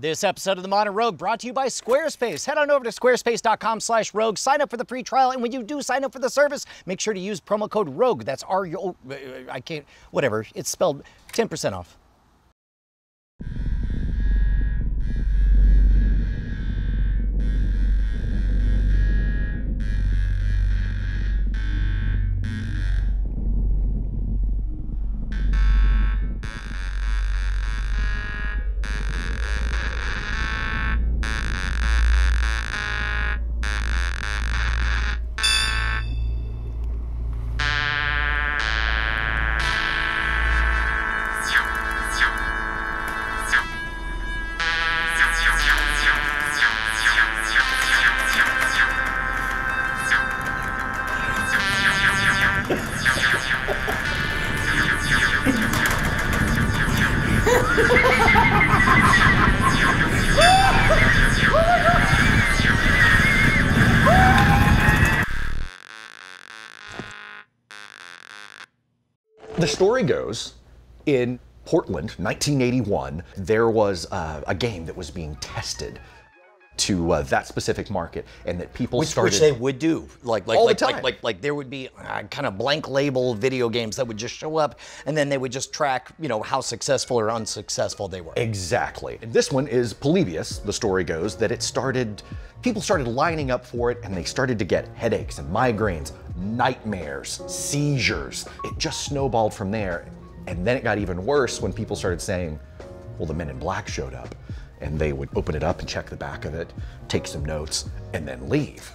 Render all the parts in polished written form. This episode of The Modern Rogue brought to you by Squarespace. Head on over to squarespace.com/rogue, sign up for the free trial, and when you do sign up for the service, make sure to use promo code ROGUE. That's whatever, it's spelled 10% off. The story goes, in Portland, 1981, there was a game that was being tested to that specific market, and that people started. Which they would do, like there would be kind of blank label video games that would just show up, and then they would just track, you know, how successful or unsuccessful they were. Exactly. And this one is Polybius. The story goes that it started. People started lining up for it, and they started to get headaches and migraines, nightmares, seizures. It just snowballed from there. And then it got even worse when people started saying, well, the men in black showed up, and they would open it up and check the back of it, take some notes, and then leave.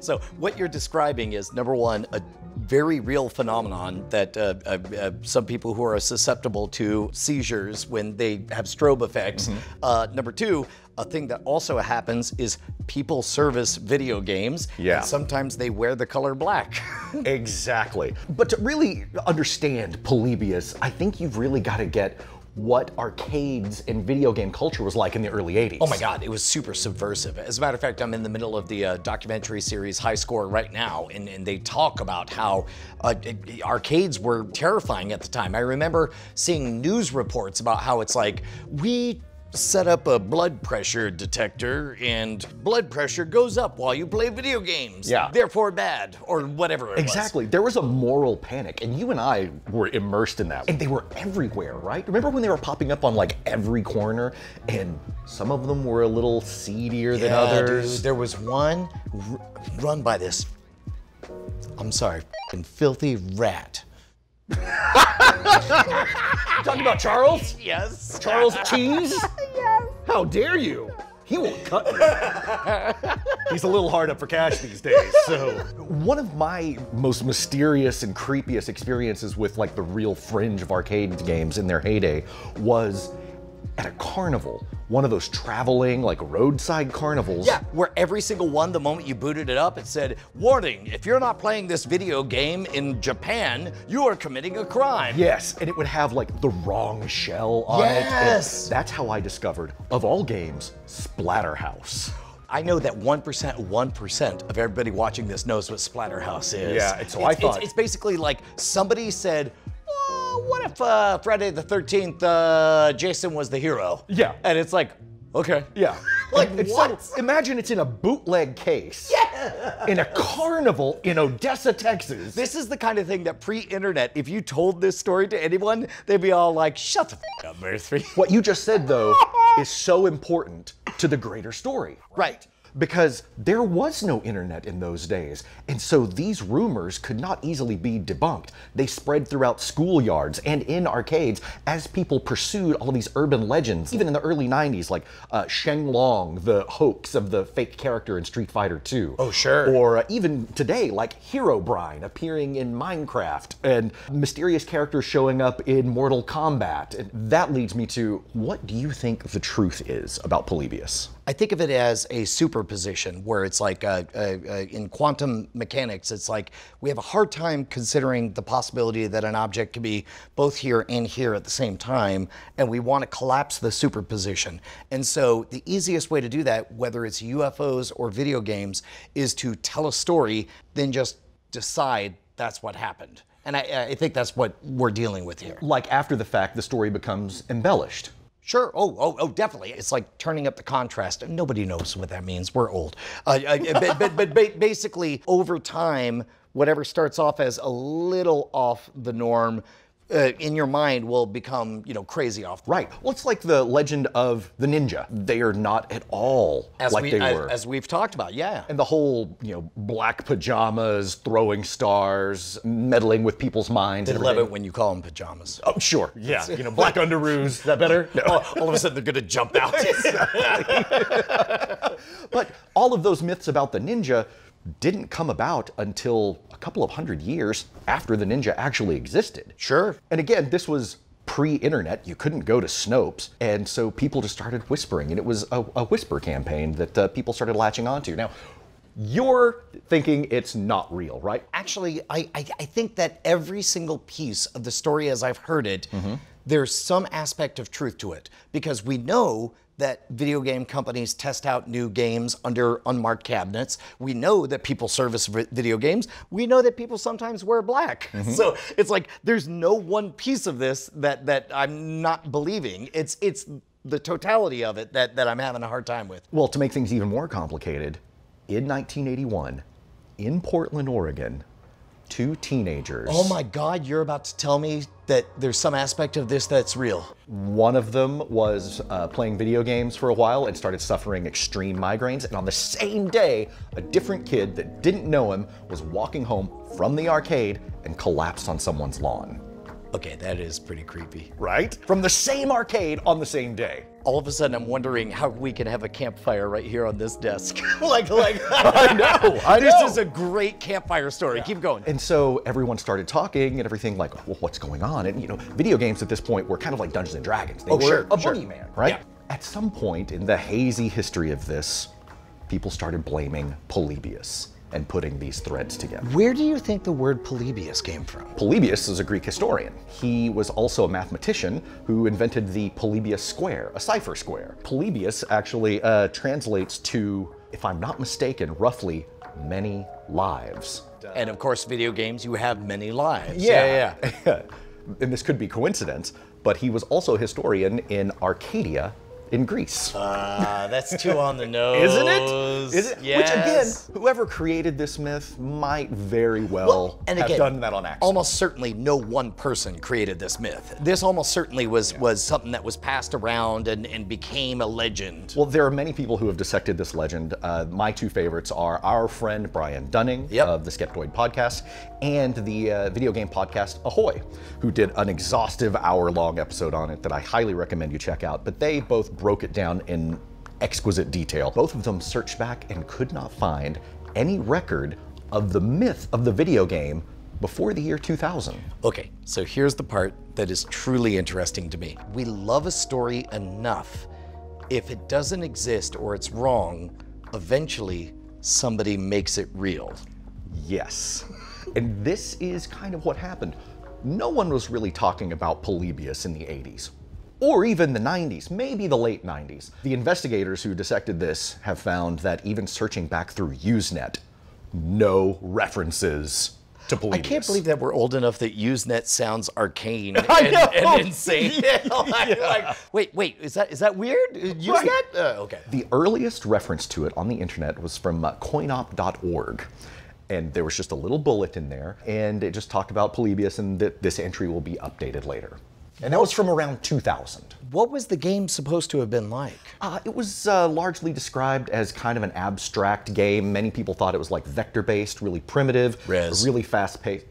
So what you're describing is, number one, a very real phenomenon that some people who are susceptible to seizures when they have strobe effects. Mm-hmm. Number two, a thing that also happens is people service video games. Yeah. And sometimes they wear the color black. Exactly. But to really understand Polybius, I think you've really got to get what arcades and video game culture was like in the early 80s. Oh my God, it was super subversive. As a matter of fact, I'm in the middle of the documentary series High Score right now, and they talk about how arcades were terrifying at the time. I remember seeing news reports about how it's like, we set up a blood pressure detector and blood pressure goes up while you play video games. Yeah. Therefore bad, or whatever it exactly. was. There was a moral panic, and you and I were immersed in that. And they were everywhere, right? Remember when they were popping up on like every corner, and some of them were a little seedier than others? Dude, there was one run by this, I'm sorry, f***ing filthy rat. You're talking about Charles? Yes. Charles Cheese? Yes. How dare you? He won't cut me. He's a little hard up for cash these days, so. One of my most mysterious and creepiest experiences with like the real fringe of arcade games in their heyday was at a carnival. One of those traveling, like, roadside carnivals. Yeah, where every single one, the moment you booted it up, it said, warning, if you're not playing this video game in Japan, you are committing a crime. Yes, and it would have, like, the wrong shell on it. Yes! That's how I discovered, of all games, Splatterhouse. I know that 1% of everybody watching this knows what Splatterhouse is. Yeah, so I thought. It's basically like somebody said, what if Friday the 13th, Jason was the hero? Yeah. And it's like, okay. Yeah. Like, what? So, imagine it's in a bootleg case. Yeah. In a carnival in Odessa, Texas. This is the kind of thing that pre-internet, if you told this story to anyone, they'd be all like, shut the f up, Murphy. What you just said, though, is so important to the greater story. Right. Because there was no internet in those days, and so these rumors could not easily be debunked. They spread throughout schoolyards and in arcades as people pursued all of these urban legends. Even in the early 90s, like Sheng Long, the hoax of the fake character in Street Fighter II. Oh, sure. Or even today, like Herobrine appearing in Minecraft, and mysterious characters showing up in Mortal Kombat. And that leads me to, what do you think the truth is about Polybius? I think of it as a superposition, where it's like, in quantum mechanics, it's like we have a hard time considering the possibility that an object could be both here and here at the same time, and we want to collapse the superposition. And so the easiest way to do that, whether it's UFOs or video games, is to tell a story, then just decide that's what happened. And I think that's what we're dealing with here. Like after the fact, the story becomes embellished. Sure. Oh, definitely. It's like turning up the contrast. Nobody knows what that means. We're old. But basically, over time, whatever starts off as a little off the norm, in your mind will become, you know, crazy off the norm. Right. Well, it's like the legend of the ninja. They are not at all like they were. As we've talked about, yeah. And the whole, you know, black pajamas, throwing stars, meddling with people's minds. They love it when you call them pajamas. Oh, sure. Yeah. You know, black underoos. Is that better? No. All of a sudden, they're going to jump out. But all of those myths about the ninja didn't come about until a couple of hundred years after the ninja actually existed. Sure. And again, this was pre-internet. You couldn't go to Snopes, and so people just started whispering, and it was a whisper campaign that people started latching onto. Now, you're thinking it's not real, right? Actually, I think that every single piece of the story as I've heard it, there's some aspect of truth to it, because we know that video game companies test out new games under unmarked cabinets. We know that people service video games. We know that people sometimes wear black. So it's like there's no one piece of this that I'm not believing. It's the totality of it that I'm having a hard time with. Well, to make things even more complicated, in 1981, in Portland, Oregon, two teenagers. Oh my God, you're about to tell me that there's some aspect of this that's real. One of them was playing video games for a while and started suffering extreme migraines. And on the same day, a different kid that didn't know him was walking home from the arcade and collapsed on someone's lawn. Okay, that is pretty creepy. Right? From the same arcade on the same day. All of a sudden, I'm wondering how we can have a campfire right here on this desk. I know. This is a great campfire story. Yeah. Keep going. And so everyone started talking and everything like, well, what's going on? And you know, video games at this point were kind of like Dungeons and Dragons. They were a boogeyman, right? Yeah. At some point in the hazy history of this, people started blaming Polybius and putting these threads together. Where do you think the word Polybius came from? Polybius is a Greek historian. He was also a mathematician who invented the Polybius Square, a cipher square. Polybius actually translates to, if I'm not mistaken, roughly many lives. And of course, video games, you have many lives. Yeah. And this could be coincidence, but he was also a historian in Arcadia, in Greece. That's too on the nose. Isn't it? Yes. Which again, whoever created this myth might very well have done that on accident. Almost certainly no one person created this myth. This almost certainly was something that was passed around and became a legend. Well, there are many people who have dissected this legend. My two favorites are our friend Brian Dunning of the Skeptoid podcast and the video game podcast Ahoy, who did an exhaustive hour-long episode on it that I highly recommend you check out. But they both broke it down in exquisite detail. Both of them searched back and could not find any record of the myth of the video game before the year 2000. Okay, so here's the part that is truly interesting to me. We love a story enough. If it doesn't exist or it's wrong, eventually somebody makes it real. Yes, and this is kind of what happened. No one was really talking about Polybius in the 80s. Or even the 90s, maybe the late 90s. The investigators who dissected this have found that even searching back through Usenet, no references to Polybius. I can't believe that we're old enough that Usenet sounds arcane and insane. Wait, is that weird? Usenet? Right. Okay. The earliest reference to it on the internet was from coinop.org. And there was just a little bullet in there, and it just talked about Polybius and that this entry will be updated later. And that was from around 2000. What was the game supposed to have been like? It was largely described as kind of an abstract game. Many people thought it was like vector-based, really primitive, really fast-paced.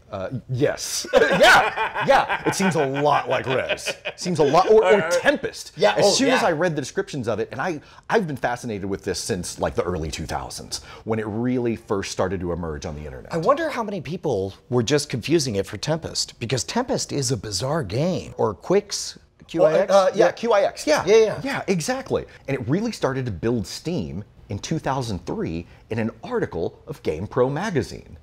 Yes. Yeah. It seems a lot like Res. Seems a lot, or Tempest. Yeah. As soon as I read the descriptions of it, and I've been fascinated with this since like the early 2000s, when it really first started to emerge on the internet. I wonder how many people were just confusing it for Tempest, because Tempest is a bizarre game, or QIX. QIX? QIX. Yeah, exactly. And it really started to build steam in 2003 in an article of GamePro magazine.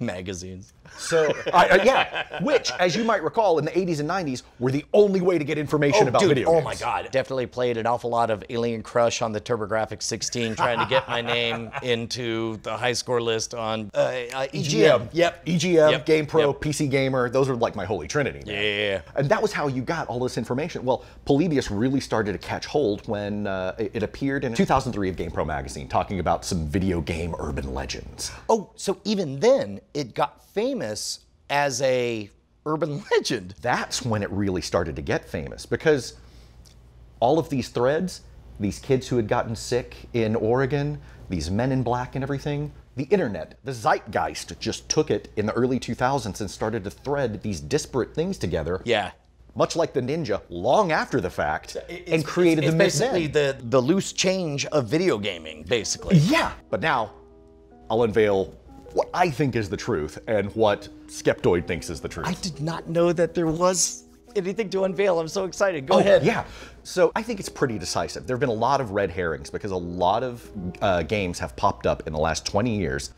magazines. So, yeah, which, as you might recall, in the 80s and 90s, were the only way to get information about video games. Oh, my God. Definitely played an awful lot of Alien Crush on the TurboGrafx-16, trying to get my name into the high score list on EGM. Yep, EGM, yep. GamePro, yep. PC Gamer. Those were like my holy trinity. Man. Yeah. And that was how you got all this information. Well, Polybius really started to catch hold when it appeared in 2003 of GamePro magazine, talking about some video game urban legends. Oh, so even then, it got famous as a urban legend. That's when it really started to get famous, because all of these threads, these kids who had gotten sick in Oregon, these men in black and everything, the internet, the zeitgeist just took it in the early 2000s and started to thread these disparate things together. Yeah. Much like the ninja, long after the fact, and created the myth then. It's basically the loose change of video gaming, basically. Yeah. But now, I'll unveil what I think is the truth and what Skeptoid thinks is the truth. I did not know that there was anything to unveil. I'm so excited. Go ahead. Yeah. So I think it's pretty decisive. There have been a lot of red herrings because a lot of games have popped up in the last 20 years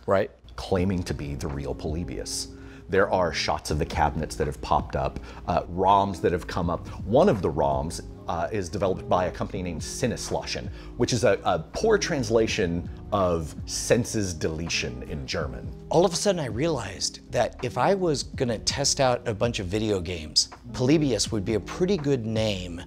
claiming to be the real Polybius. There are shots of the cabinets that have popped up, ROMs that have come up. One of the ROMs is developed by a company named Sinneslöschen, which is a poor translation of senses deletion in German. All of a sudden I realized that if I was gonna test out a bunch of video games, Polybius would be a pretty good name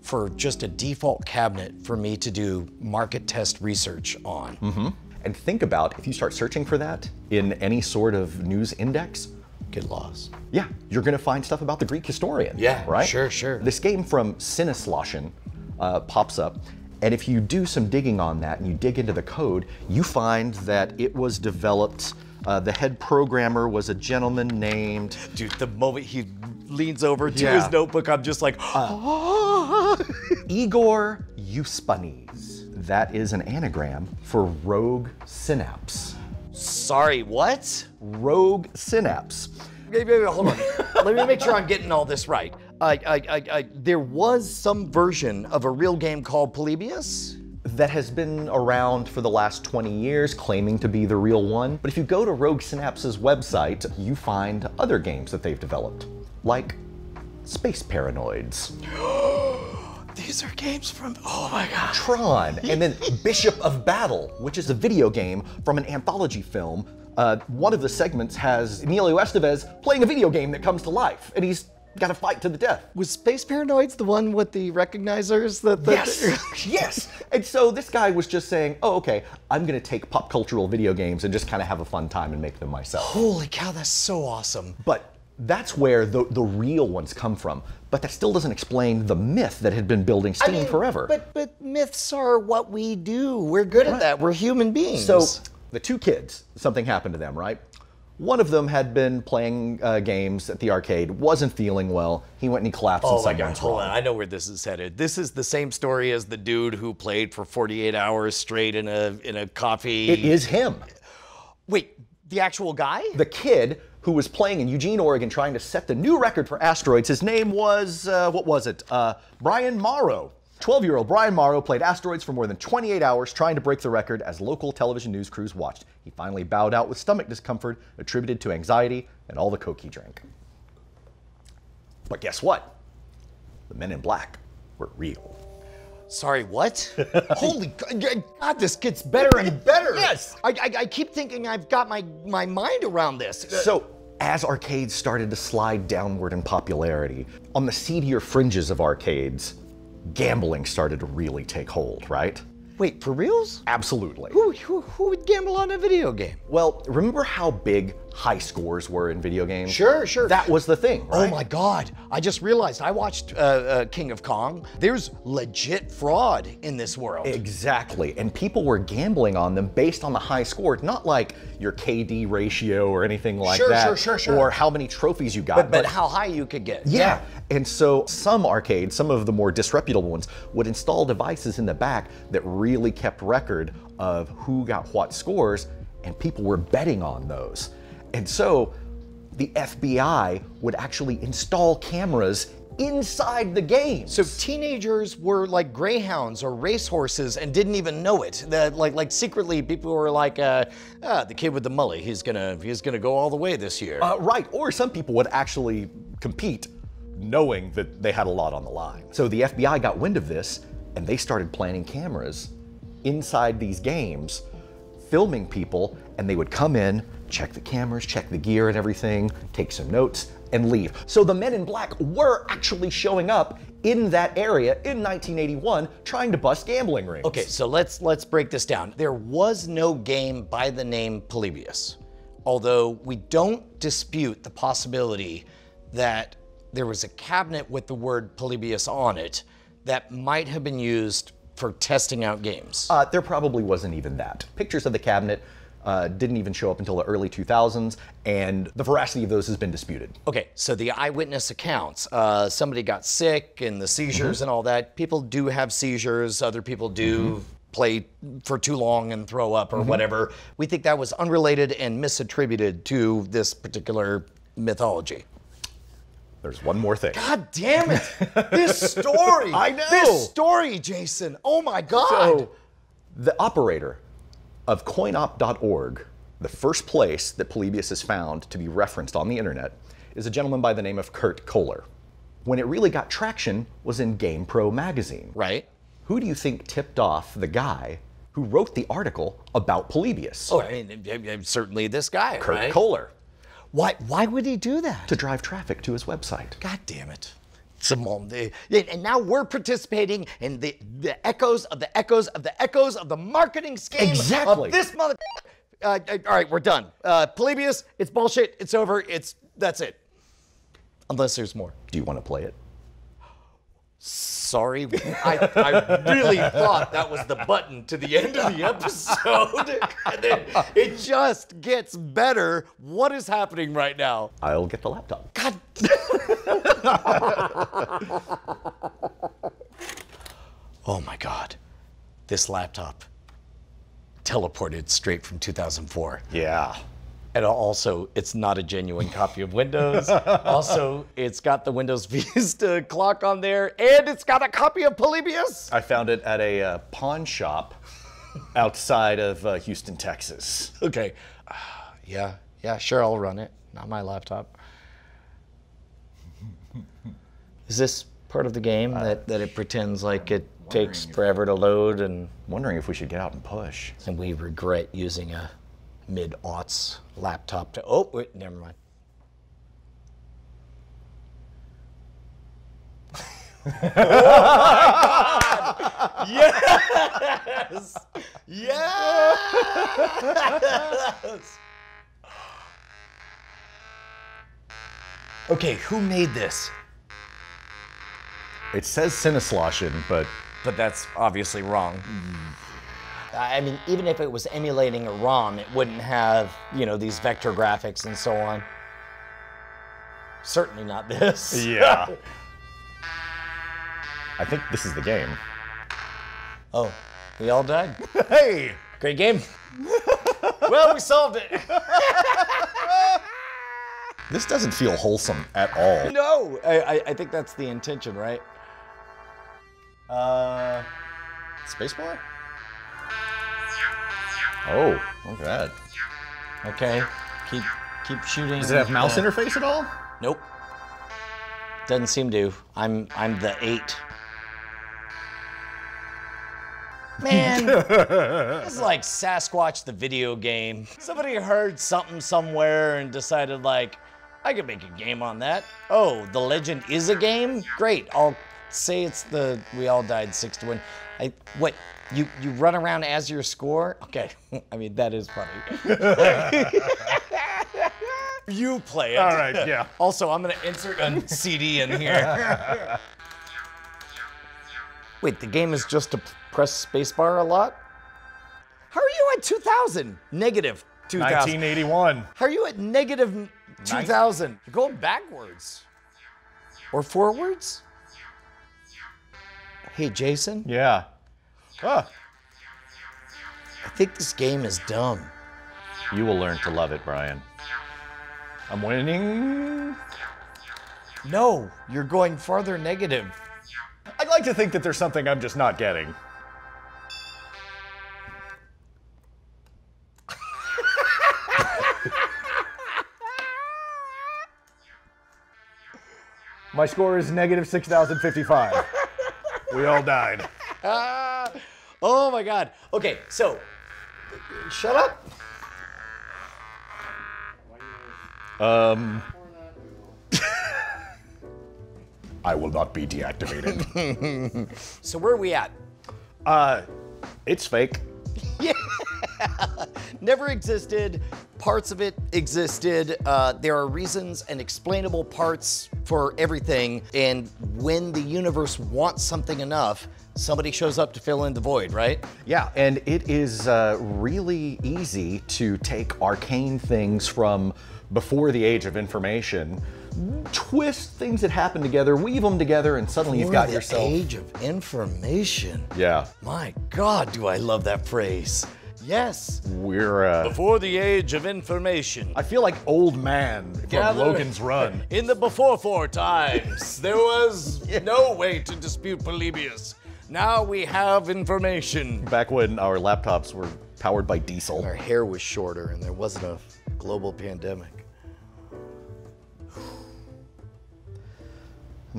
for just a default cabinet for me to do market test research on. Mm-hmm. And think about, if you start searching for that in any sort of news index, get lost. Yeah, you're gonna find stuff about the Greek historian. Yeah, right? Sure, sure. This game from Sinneslöschen pops up, and if you do some digging on that and you dig into the code, you find that it was developed, the head programmer was a gentleman named... Dude, the moment he leans over to his notebook, I'm just like, Igor Uspaniz. That is an anagram for Rogue Synapse. Sorry, what? Rogue Synapse. Wait, hold on. Let me make sure I'm getting all this right. There was some version of a real game called Polybius? That has been around for the last 20 years, claiming to be the real one. But if you go to Rogue Synapse's website, you find other games that they've developed, like Space Paranoids. These are games from, oh my God. Tron, and then Bishop of Battle, which is a video game from an anthology film. One of the segments has Emilio Estevez playing a video game that comes to life, and he's got to fight to the death. Was Space Paranoids the one with the recognizers? Yes, yes. And so this guy was just saying, oh, okay, I'm going to take pop cultural video games and just kind of have a fun time and make them myself. Holy cow, that's so awesome. But that's where the real ones come from. But that still doesn't explain the myth that had been building forever. But myths are what we do. We're good at that. We're human beings. So the two kids, something happened to them, right? One of them had been playing games at the arcade, wasn't feeling well. He went and he collapsed in someone's room. Hold on, I know where this is headed. This is the same story as the dude who played for 48 hours straight in a coffee. It is him. Wait, the actual guy? The kid who was playing in Eugene, Oregon, trying to set the new record for asteroids. His name was, what was it? Brian Morrow. 12-year-old Brian Morrow played asteroids for more than 28 hours, trying to break the record as local television news crews watched. He finally bowed out with stomach discomfort attributed to anxiety and all the Coke he drank. But guess what? The men in black were real. Sorry, what? Holy God, this gets better and better. Yes. I keep thinking I've got my mind around this. So as arcades started to slide downward in popularity, on the seedier fringes of arcades, gambling started to really take hold, right? Wait, for reals? Absolutely. Who would gamble on a video game? Well, remember how big high scores were in video games? Sure, sure. That was the thing, right? Oh my God, I just realized I watched King of Kong. There's legit fraud in this world. Exactly, and people were gambling on them based on the high score, not like your KD ratio or anything like that. Sure. Or how many trophies you got. But how high you could get. Yeah, and so some arcades, some of the more disreputable ones, would install devices in the back that really kept record of who got what scores, and people were betting on those. And so the FBI would actually install cameras inside the game. So teenagers were like greyhounds or racehorses and didn't even know it. That like secretly people were like, the kid with the mullet, he's gonna go all the way this year. Right, or some people would actually compete knowing that they had a lot on the line. So the FBI got wind of this and they started planting cameras inside these games, filming people, and they would come in, check the cameras, check the gear and everything, take some notes, and leave. So the men in black were actually showing up in that area in 1981 trying to bust gambling rings. Okay, so let's break this down. There was no game by the name Polybius, although we don't dispute the possibility that there was a cabinet with the word Polybius on it that might have been used for testing out games. There probably wasn't even that. Pictures of the cabinet didn't even show up until the early 2000s, and the veracity of those has been disputed. Okay, so the eyewitness accounts, somebody got sick and the seizures and all that. People do have seizures, other people do play for too long and throw up or whatever. We think that was unrelated and misattributed to this particular mythology. There's one more thing. God damn it! This story! I know! This story, Jason! Oh my God! So, the operator of coinop.org, the first place that Polybius is found to be referenced on the internet, is a gentleman by the name of Kurt Kohler. When it really got traction was in GamePro magazine. Right. Who do you think tipped off the guy who wrote the article about Polybius? Oh, I mean, certainly this guy, Kurt right? Kohler. Why would he do that? To drive traffic to his website. God damn it. And now we're participating in the echoes of the echoes of the echoes of the marketing scheme of this mother... all right, we're done. Polybius, it's bullshit, it's over, that's it. Unless there's more. Do you want to play it? Sorry, I really thought that was the button to the end of the episode, and then it just gets better. What is happening right now? I'll get the laptop. God. Oh my God, this laptop teleported straight from 2004. Yeah. And also, it's not a genuine copy of Windows. Also, it's got the Windows Vista clock on there, and it's got a copy of Polybius. I found it at a pawn shop outside of Houston, Texas. Okay. Yeah, sure, I'll run it. Not my laptop. Is this part of the game that it pretends like it takes forever to load? And wondering if we should get out and push. And we regret using a mid-aughts laptop to, oh, wait, never mind. Oh my God! Yes! Yes! Okay, who made this? It says Sinneslöschen, but that's obviously wrong. I mean, even if it was emulating a ROM, it wouldn't have, you know, these vector graphics and so on. Certainly not this. Yeah. I think this is the game. Oh, we all died. Hey! Great game. Well, we solved it. This doesn't feel wholesome at all. No, I think that's the intention, right? Spacebar? Oh, look at that. Okay, keep shooting. Does it have mouse interface at all? Nope. Doesn't seem to. I'm the 8. Man, it's like Sasquatch the video game. Somebody heard something somewhere and decided like, I could make a game on that. Oh, the legend is a game? Great, I'll say it's the We All Died 6-1. What? You run around as your score? Okay, I mean, that is funny. You play it. All right, yeah. Also, I'm gonna insert a CD in here. Wait, the game is just to press spacebar a lot? How are you at 2000? Negative 2000. 1981. How are you at negative 2000? You're going backwards. Or forwards? Hey, Jason? Yeah. Ah. I think this game is dumb. You will learn to love it, Brian. I'm winning. No, you're going farther negative. I'd like to think that there's something I'm just not getting. My score is negative 6,055. We all died. Oh my God. Okay, so, shut up. I will not be deactivated. So where are we at? It's fake. Yeah. Never existed. Parts of it existed. There are reasons and explainable parts for everything. And when the universe wants something enough, somebody shows up to fill in the void, right? Yeah, and it is really easy to take arcane things from before the age of information, twist things that happen together, weave them together, and suddenly you've got yourself. The age of information. Yeah. My God, do I love that phrase. Yes. We're before the age of information. I feel like old man from Logan's Run. In the before times, there was no way to dispute Polybius. Now we have information. Back when our laptops were powered by diesel. And our hair was shorter and there wasn't a global pandemic. I'm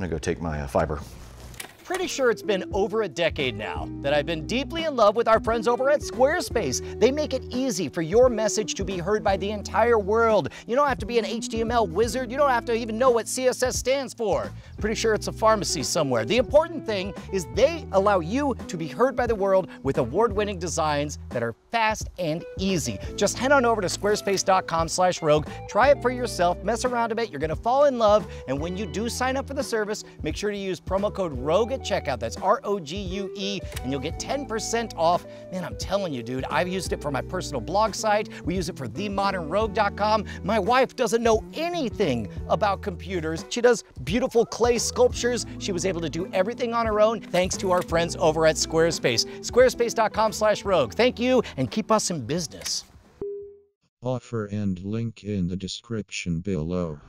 gonna go take my fiber. Pretty sure it's been over a decade now that I've been deeply in love with our friends over at Squarespace. They make it easy for your message to be heard by the entire world. You don't have to be an HTML wizard. You don't have to even know what CSS stands for. Pretty sure it's a pharmacy somewhere. The important thing is they allow you to be heard by the world with award-winning designs that are fast and easy. Just head on over to squarespace.com/rogue. Try it for yourself, mess around a bit. You're gonna fall in love. And when you do sign up for the service, make sure to use promo code ROGUE at checkout. That's R-O-G-U-E, and you'll get 10% off. Man, I'm telling you, dude, I've used it for my personal blog site. We use it for themodernrogue.com. My wife doesn't know anything about computers. She does beautiful clay sculptures. She was able to do everything on her own thanks to our friends over at Squarespace. Squarespace.com/rogue. Thank you, and keep us in business. Offer and link in the description below.